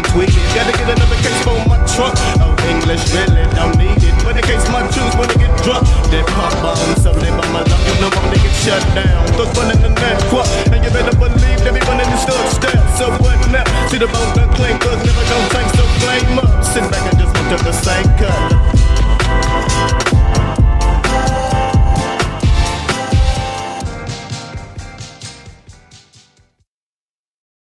and tweak it. Gotta get another case for my truck. Oh, English really don't need it. But in case my Jews wanna get drunk, they pop on, so they by my luck. You know I'm gonna get shut down. Those running the next quack, and you better believe they be running the stood step. So what now? See the bones don't clean, cause never don't tank, so flame up. Sit back and just look at the same cut.